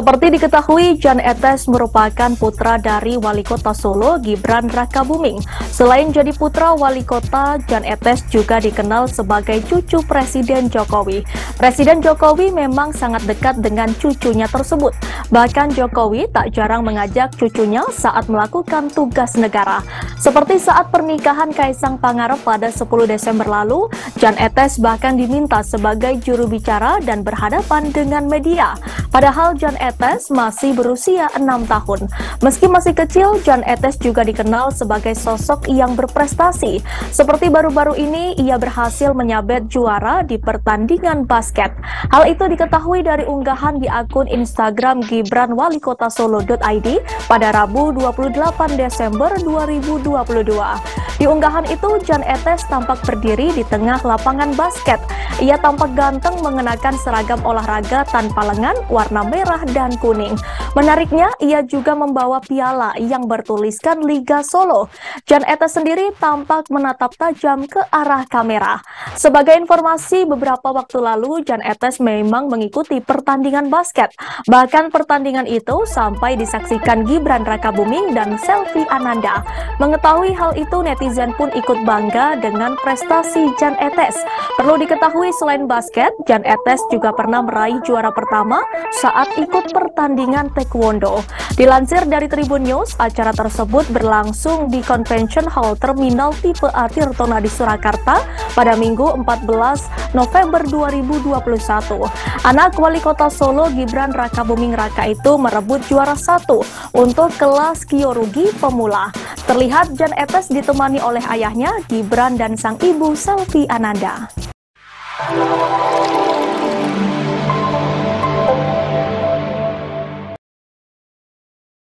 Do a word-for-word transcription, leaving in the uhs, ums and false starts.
Seperti diketahui, Jan Ethes merupakan putra dari Wali Kota Solo, Gibran Rakabuming. Selain jadi putra Wali Kota, Jan Ethes juga dikenal sebagai cucu Presiden Jokowi. Presiden Jokowi memang sangat dekat dengan cucunya tersebut. Bahkan Jokowi tak jarang mengajak cucunya saat melakukan tugas negara. Seperti saat pernikahan Kaisang Pangarep pada sepuluh Desember lalu, Jan Ethes bahkan diminta sebagai juru bicara dan berhadapan dengan media. Padahal Jan Ethes masih berusia enam tahun. Meski masih kecil, Jan Ethes juga dikenal sebagai sosok yang berprestasi. Seperti baru-baru ini, ia berhasil menyabet juara di pertandingan basket. Hal itu diketahui dari unggahan di akun Instagram Gibran Walikota Solo.id pada Rabu dua puluh delapan Desember dua ribu dua puluh dua. Di unggahan itu, Jan Ethes tampak berdiri di tengah lapangan basket. Ia tampak ganteng mengenakan seragam olahraga tanpa lengan warna merah dan kuning. Menariknya, ia juga membawa piala yang bertuliskan Liga Solo. Jan Ethes sendiri tampak menatap tajam ke arah kamera. Sebagai informasi, beberapa waktu lalu Jan Ethes memang mengikuti pertandingan basket. Bahkan pertandingan itu sampai disaksikan Gibran Rakabuming dan Selvi Ananda. Mengetahui hal itu, netizen pun ikut bangga dengan prestasi Jan Ethes. Perlu diketahui, selain basket, Jan Ethes juga pernah meraih juara pertama saat ikut pertandingan taekwondo. Dilansir dari Tribunnews, acara tersebut berlangsung di Convention Hall Terminal Tipe A Tirtona di Surakarta pada Minggu empat belas November dua ribu dua puluh satu. Anak Wali Kota Solo Gibran Rakabuming Raka itu merebut juara satu untuk kelas Kyorugi pemula. Terlihat Jan Ethes ditemani oleh ayahnya Gibran dan sang ibu Selvi Ananda.